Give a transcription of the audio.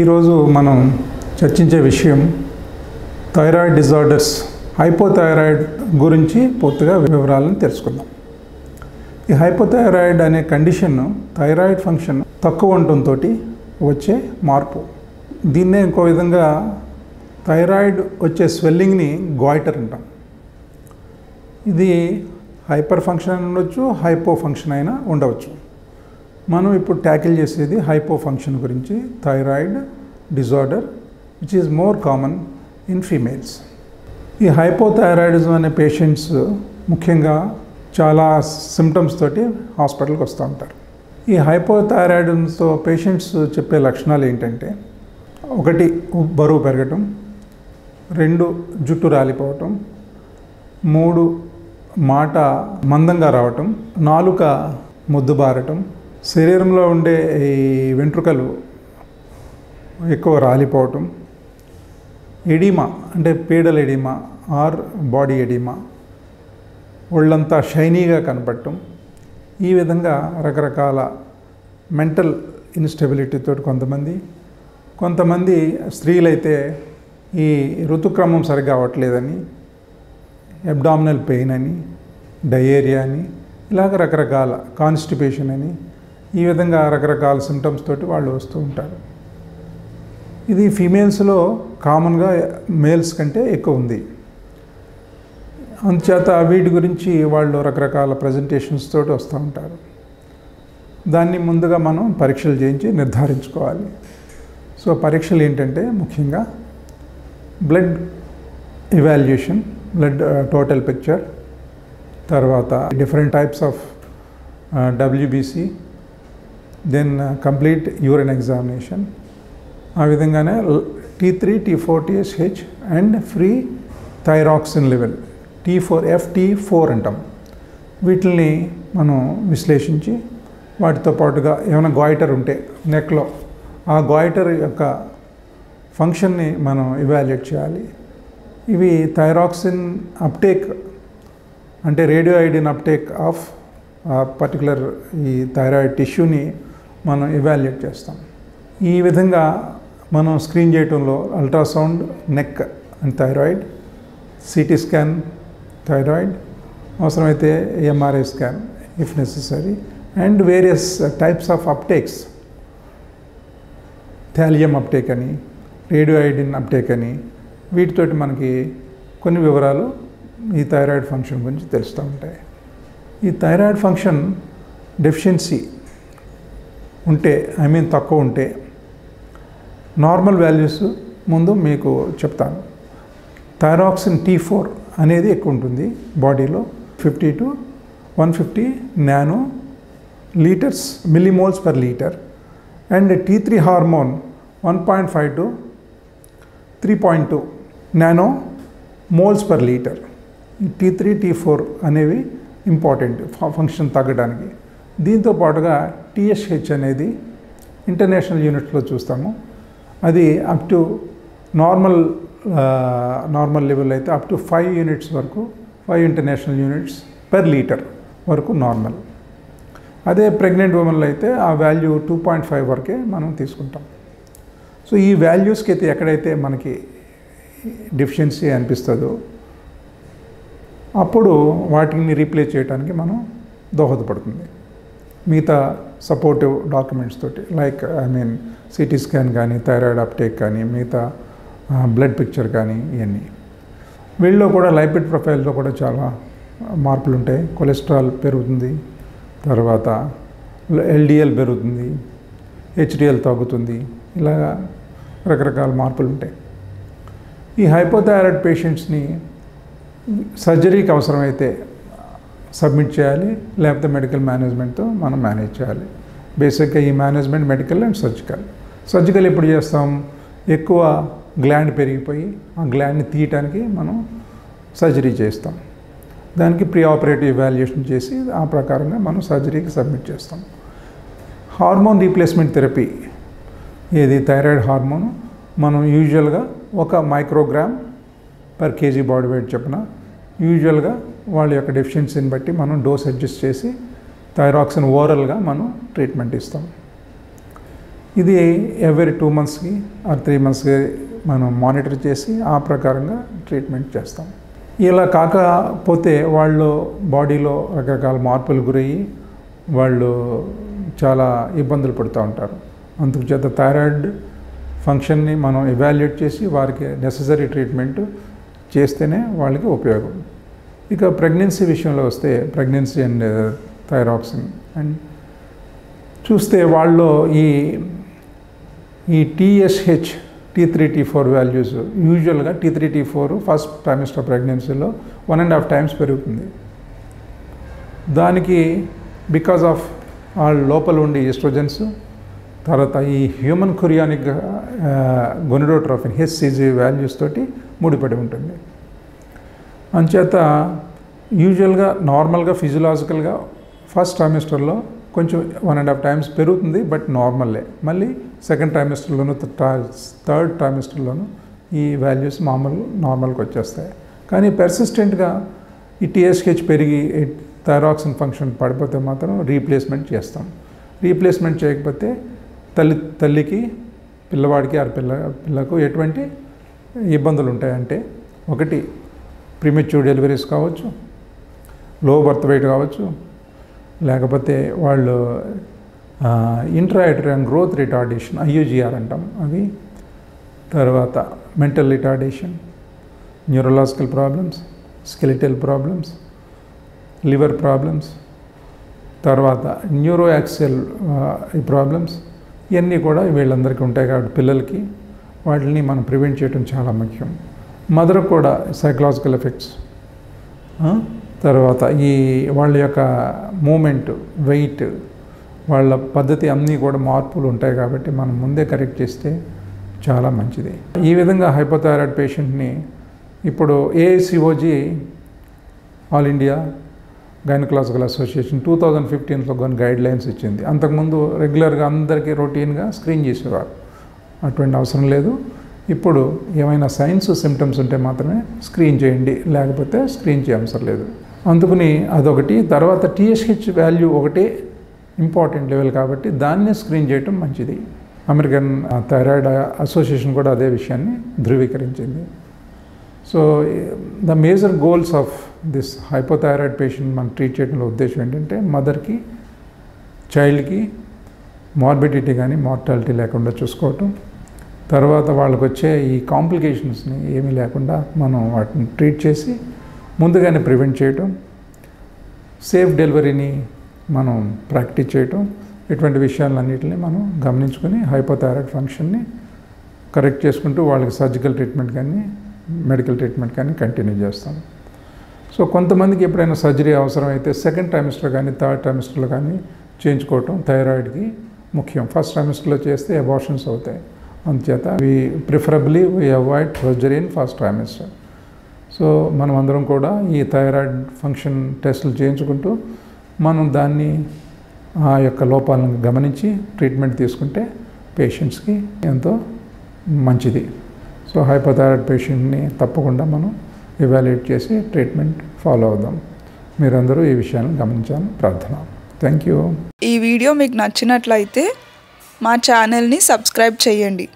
ఈరోజు మనం చర్చించే విషయం థైరాయిడ్ డిజార్డర్స్ హైపోథైరాయిడ్ గురించి పూర్తిగా వివరాలను తెలుసుకుందాం. ఈ హైపోథైరాయిడ్ అనే కండిషన్ థైరాయిడ్ ఫంక్షన్ తక్కువ ఉండటంతో వచ్చే మార్పు. దీన్నే ఇంకో విధంగా థైరాయిడ్ వచ్చే స్వెల్లింగ్ని గాయిటర్ అంటాం. ఇది హైపర్ ఫంక్షన్ అయినా ఉండొచ్చు, హైపో ఫంక్షన్ అయినా ఉండవచ్చు. మనం ఇప్పుడు ట్యాకిల్ చేసేది హైపో ఫంక్షన్ గురించి, thyroid disorder which is more common in females. ఈ హైపోథైరాయిడిజం అనే పేషెంట్స్ ముఖ్యంగా చాలా సిమ్టమ్స్ తోటి హాస్పిటల్కి వస్తూ ఉంటారు. ఈ హైపోథైరాయిడిజంతో పేషెంట్స్ చెప్పే లక్షణాలు ఏంటంటే, ఒకటి బరువు పెరగటం, రెండు జుట్టు రాలిపోవటం, మూడు మాట మందంగా రావటం, నాలుక ముద్దుబారటం, శరీరంలో ఉండే ఈ వెంట్రుకలు ఎక్కువ రాలిపోవటం, ఎడిమా అంటే పీడల ఎడిమా ఆర్ బాడీ ఎడిమా, ఒళ్ళంతా షైనీగా కనపడటం, ఈ విధంగా రకరకాల మెంటల్ ఇన్స్టెబిలిటీతో కొంతమంది స్త్రీలైతే ఈ ఋతుక్రమం సరిగ్గా అవ్వట్లేదని, అబ్డామినల్ పెయిన్ అని, డయేరియా అని, ఇలాగ రకరకాల కాన్స్టిపేషన్ అని, ఈ విధంగా రకరకాల సిమ్టమ్స్ తోటి వాళ్ళు వస్తూ ఉంటారు. ఇది ఫీమేల్స్లో కామన్గా మేల్స్ కంటే ఎక్కువ ఉంది. అందుచేత వీటి గురించి వాళ్ళు రకరకాల ప్రజెంటేషన్స్ తోటి వస్తూ ఉంటారు. దాన్ని ముందుగా మనం పరీక్షలు చేయించి నిర్ధారించుకోవాలి. సో పరీక్షలు ఏంటంటే ముఖ్యంగా blood evaluation, blood total picture, తర్వాత different types of WBC, then complete urine examination, ఆ విధంగానే T3, T4, TSH and free thyroxine level T4, FT4 అంటాం. వీటిని మనం విశ్లేషించి వాటితో పాటుగా ఏమైనా గాయిటర్ ఉంటే నెక్లో ఆ గాయిటర్ యొక్క ఫంక్షన్ని మనం ఇవాల్యుయేట్ చేయాలి. ఇవి థైరాక్సిన్ అప్టేక్ అంటే radio iodine uptake of particular ఈ థైరాయిడ్ టిష్యూని మనం ఇవాల్యుయేట్ చేస్తాం. ఈ విధంగా మనం స్క్రీన్ చేయటంలో ultrasound neck and thyroid, CT scan thyroid, అవసరమైతే MRI scan if necessary, and various types of uptakes, thallium uptake అని, రేడియో ఐడిన్ అప్టేక్ అని, వీటితోటి మనకి కొన్ని వివరాలు ఈ థైరాయిడ్ ఫంక్షన్ గురించి తెలుస్తూ ఉంటాయి. ఈ థైరాయిడ్ ఫంక్షన్ డెఫిషియన్సీ ఉంటే, తక్కువ ఉంటే నార్మల్ వాల్యూస్ ముందు మీకు చెప్తాను. థైరాక్సిన్ T4 అనేది ఎక్కువ ఉంటుంది బాడీలో, 50 to 150 nano litres millimoles per litre, and T3 hormone 1.5 to 3.2 nano moles per litre. T3 T4 అనేవి ఇంపార్టెంట్ ఫంక్షన్ తగ్గడానికి. దీంతో పాటుగా TSH అనేది ఇంటర్నేషనల్ యూనిట్లో చూస్తాము. అది అప్ టు నార్మల్ లెవెల్ అయితే అప్ టు 5 యూనిట్స్ వరకు, 5 ఇంటర్నేషనల్ యూనిట్స్ పర్ లీటర్ వరకు నార్మల్. అదే ప్రెగ్నెంట్ ఉమెన్లో అయితే ఆ వాల్యూ 2.5 వరకే మనం తీసుకుంటాం. సో ఈ వాల్యూస్కి అయితే ఎక్కడైతే మనకి డెఫిషియన్సీ అనిపిస్తుందో అప్పుడు వాటిని రీప్లేస్ చేయడానికి మనం దోహదపడుతుంది మిగతా సపోర్టివ్ డాక్యుమెంట్స్ తోటి, లైక్ సిటీ స్కాన్ కానీ, థైరాయిడ్ అప్టేక్ కానీ, మిగతా బ్లడ్ పిక్చర్ కానీ. ఇవన్నీ వీళ్ళలో కూడా లైపిడ్ ప్రొఫైల్లో కూడా చాలా మార్పులు ఉంటాయి. కొలెస్ట్రాల్ పెరుగుతుంది, తర్వాత LDL పెరుగుతుంది, HDL తగ్గుతుంది, ఇలా రకరకాల మార్పులు ఉంటాయి. ఈ హైపోథైరాయిడ్ పేషెంట్స్ని సర్జరీకి అవసరమైతే సబ్మిట్ చేయాలి, లేకపోతే మెడికల్ మేనేజ్మెంట్తో మనం మేనేజ్ చేయాలి. బేసిక్గా ఈ management medical and surgical. Surgical ఎప్పుడు చేస్తాం? ఎక్కువ గ్లాండ్ పెరిగిపోయి ఆ గ్లాండ్ని తీయటానికి మనం సర్జరీ చేస్తాం. దానికి ప్రీ ఆపరేటివ్ ఇవాల్యుయేషన్ చేసి ఆ ప్రకారంగా మనం సర్జరీకి సబ్మిట్ చేస్తాం. హార్మోన్ రీప్లేస్మెంట్ థెరపీ, ఏది థైరాయిడ్ హార్మోన్ మనం యూజువల్గా 1 μg/kg బాడీ వెయిట్ చొప్పున యూజువల్గా వాళ్ళ యొక్క డెఫిషియన్సీని బట్టి మనం డోస్ అడ్జస్ట్ చేసి థైరాక్సిన్ ఓరల్గా మనం ట్రీట్మెంట్ ఇస్తాం. ఇది ఎవ్రీ 2 monthsకి ఆర్ 3 monthsకి మనం మానిటర్ చేసి ఆ ప్రకారంగా ట్రీట్మెంట్ చేస్తాం. ఇలా కాకపోతే వాళ్ళు బాడీలో రకరకాల మార్పులు గురయ్యి వాళ్ళు చాలా ఇబ్బందులు పడుతూ ఉంటారు. అందుకు చేత థైరాయిడ్ ఫంక్షన్ని మనం ఎవాల్యుయేట్ చేసి వారికి నెససరీ ట్రీట్మెంట్ చేస్తేనే వాళ్ళకి ఉపయోగం. ఇక ప్రెగ్నెన్సీ విషయంలో వస్తే ప్రెగ్నెన్సీ అండ్ థైరాక్సిన్ అండ్ చూస్తే వాళ్ళు ఈ TSH T3 T4 వాల్యూస్ యూజువల్గా T3 T4 ఫస్ట్ ట్రైమిస్టర్ ప్రెగ్నెన్సీలో 1.5 times పెరుగుతుంది. దానికి బికాజ్ ఆఫ్ వాళ్ళ లోపల ఉండే ఈస్ట్రోజన్స్, తర్వాత ఈ human chorionic gonadotrophin HCG values తోటి ముడిపడి ఉంటుంది. అంచేత యూజువల్గా నార్మల్గా ఫిజియలాజికల్గా ఫస్ట్ ట్రైమిస్టర్లో కొంచెం 1.5 times పెరుగుతుంది, బట్ నార్మల్లే. మళ్ళీ సెకండ్ ట్రైమిస్టర్లోను థర్డ్ ట్రైమిస్టర్లోను ఈ వాల్యూస్ నార్మల్కి వచ్చేస్తాయి. కానీ పెర్సిస్టెంట్గా ఈ TSH పెరిగి థైరాక్సిన్ ఫంక్షన్ పడిపోతే మాత్రం రీప్లేస్మెంట్ చేస్తాం. రీప్లేస్మెంట్ చేయకపోతే తల్లికి పిల్లవాడికి ఆ పిల్లకు ఎటువంటి ఇబ్బందులు ఉంటాయంటే, ఒకటి ప్రీమెచ్యూర్ డెలివరీస్ కావచ్చు, లో బర్త్ వెయిట్ కావచ్చు, లేకపోతే వాళ్ళు ఇంట్రాయూటరైన్ గ్రోత్ రిటార్డేషన్ IUGR అంటాం అవి, తర్వాత mental retardation, neurological problems, skeletal problems, liver problems, తర్వాత న్యూరోయాక్సియల్ ప్రాబ్లమ్స్ ఇవన్నీ కూడా వీళ్ళందరికీ ఉంటాయి. కాబట్టి పిల్లలకి వాటిని మనం ప్రివెంట్ చేయడం చాలా ముఖ్యం. మదర్ కూడా సైకలాజికల్ ఎఫెక్ట్స్, తర్వాత ఈ వాళ్ళ యొక్క మూమెంట్, వెయిట్, వాళ్ళ పద్ధతి అన్నీ కూడా మార్పులు ఉంటాయి. కాబట్టి మనం ముందే కరెక్ట్ చేస్తే చాలా మంచిది. ఈ విధంగా హైపోథైరాయిడ్ పేషెంట్ని ఇప్పుడు AICOG all India gynaecological association 2015లో కొన్ని గైడ్లైన్స్ ఇచ్చింది. అంతకుముందు రెగ్యులర్గా అందరికీ రొటీన్గా స్క్రీన్ చేసేవారు, అటువంటి అవసరం లేదు. ఇప్పుడు ఏమైనా సైన్స్ సిమ్టమ్స్ ఉంటే మాత్రమే స్క్రీన్ చేయండి, లేకపోతే స్క్రీన్ చేయవసరం లేదు. అందుకని అదొకటి. తర్వాత TSH వాల్యూ ఒకటి ఇంపార్టెంట్ లెవెల్ కాబట్టి దాన్ని స్క్రీన్ చేయటం మంచిది. అమెరికన్ థైరాయిడ్ అసోసియేషన్ కూడా అదే విషయాన్ని ధృవీకరించింది. So the major goals of this hypothyroid patient మనం ట్రీట్ చేయడంలో ఉద్దేశం ఏంటంటే మదర్కి, చైల్డ్కి మార్బిడిటీ కానీ మార్టాలిటీ లేకుండా చూసుకోవటం, తర్వాత వాళ్ళకు వచ్చే ఈ కాంప్లికేషన్స్ని ఏమీ లేకుండా మనం వాటిని ట్రీట్ చేసి ముందుగానే ప్రివెంట్ చేయటం, సేఫ్ డెలివరీని మనం ప్రాక్టీస్ చేయటం, ఇటువంటి విషయాలన్నింటినీ మనం గమనించుకొని హైపోథైరాయిడ్ ఫంక్షన్ని కరెక్ట్ చేసుకుంటూ వాళ్ళకి సర్జికల్ ట్రీట్మెంట్ కానీ మెడికల్ ట్రీట్మెంట్ కానీ కంటిన్యూ చేస్తాం. సో కొంతమందికి ఎప్పుడైనా సర్జరీ అవసరమైతే సెకండ్ ట్రైమిస్టర్ కానీ థర్డ్ ట్రైమిస్టర్లో కానీ చేయించుకోవటం థైరాయిడ్కి ముఖ్యం. ఫస్ట్ ట్రైమిస్టర్లో చేస్తే అబార్షన్స్ అవుతాయి. అందుచేత preferably we avoid surgery in first trimester. So మనం అందరం కూడా ఈ థైరాయిడ్ ఫంక్షన్ టెస్టులు చేయించుకుంటూ మనం దాన్ని ఆ యొక్క లోపాలను గమనించి ట్రీట్మెంట్ తీసుకుంటే పేషెంట్స్కి ఎంతో మంచిది. సో హైపోథైరాయిడ్ పేషెంట్ని తప్పకుండా మనం ఎవాల్యుయేట్ చేసి ట్రీట్మెంట్ ఫాలో అవుదాం. మీరందరూ ఈ విషయాన్ని గమనించాలని ప్రార్థన. Thank you. ఈ వీడియో మీకు నచ్చినట్లయితే మా ఛానల్ని సబ్స్క్రైబ్ చేయండి.